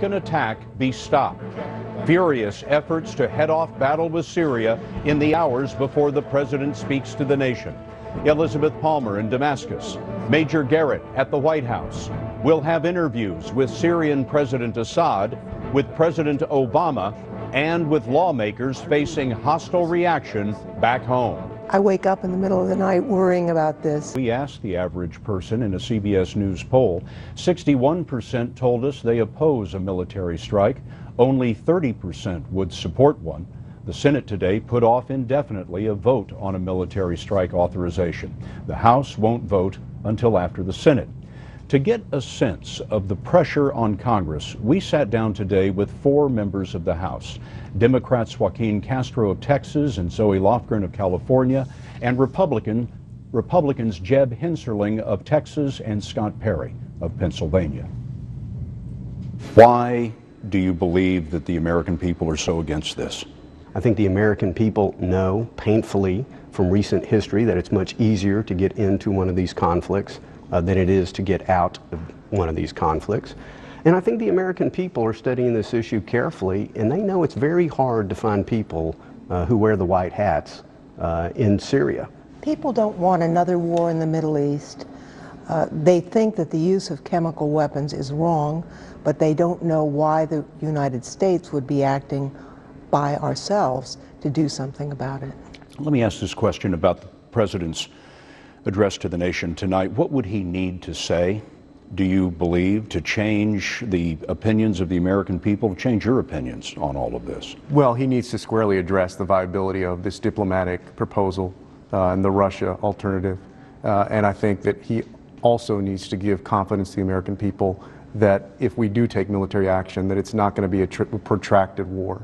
Can attack be stopped? Furious efforts to head off battle with Syria in the hours before the president speaks to the nation. Elizabeth Palmer in Damascus, Major Garrett at the White House. We'll have interviews with Syrian President Assad, with President Obama, and with lawmakers facing hostile reaction back home. I wake up in the middle of the night worrying about this. We asked the average person in a CBS News poll. 61% told us they oppose a military strike. Only 30% would support one. The Senate today put off indefinitely a vote on a military strike authorization. The House won't vote until after the Senate. To get a sense of the pressure on Congress, we sat down today with four members of the House. Democrats Joaquin Castro of Texas and Zoe Lofgren of California, and Republicans Jeb Hensarling of Texas and Scott Perry of Pennsylvania. Why do you believe that the American people are so against this? I think the American people know painfully from recent history that it's much easier to get into one of these conflicts than it is to get out of one of these conflicts. And I think the American people are studying this issue carefully, and they know it's very hard to find people who wear the white hats in Syria. People don't want another war in the Middle East. They think that the use of chemical weapons is wrong, but they don't know why the United States would be acting by ourselves to do something about it. Let me ask this question about the president's address to the nation tonight. What would he need to say, do you believe, to change the opinions of the American people, to change your opinions on all of this? Well, he needs to squarely address the viability of this diplomatic proposal and the Russia alternative. And I think that he also needs to give confidence to the American people that if we do take military action, that it's not going to be a protracted war.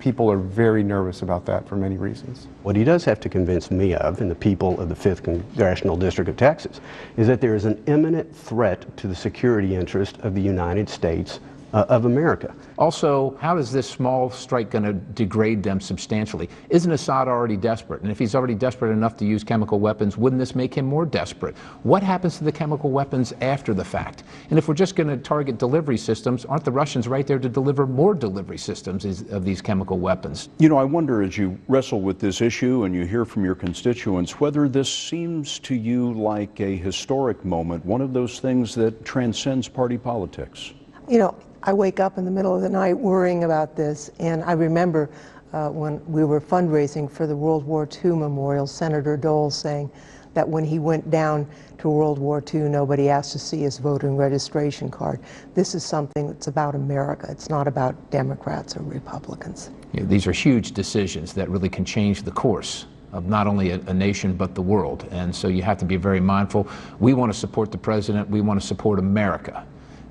People are very nervous about that for many reasons. What he does have to convince me of, and the people of the 5th Congressional District of Texas, is that there is an imminent threat to the security interest of the United States of America. Also, how is this small strike going to degrade them substantially? Isn't Assad already desperate? And if he's already desperate enough to use chemical weapons, wouldn't this make him more desperate? What happens to the chemical weapons after the fact? And if we're just going to target delivery systems, aren't the Russians right there to deliver more delivery systems of these chemical weapons? You know, I wonder, as you wrestle with this issue and you hear from your constituents, whether this seems to you like a historic moment, one of those things that transcends party politics. You know, I wake up in the middle of the night worrying about this, and I remember when we were fundraising for the World War II memorial, Senator Dole saying that when he went down to World War II, nobody asked to see his voting registration card. This is something that's about America. It's not about Democrats or Republicans. Yeah, these are huge decisions that really can change the course of not only a nation, but the world. And so you have to be very mindful. We want to support the president. We want to support America.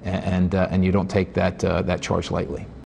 And you don't take that charge lightly.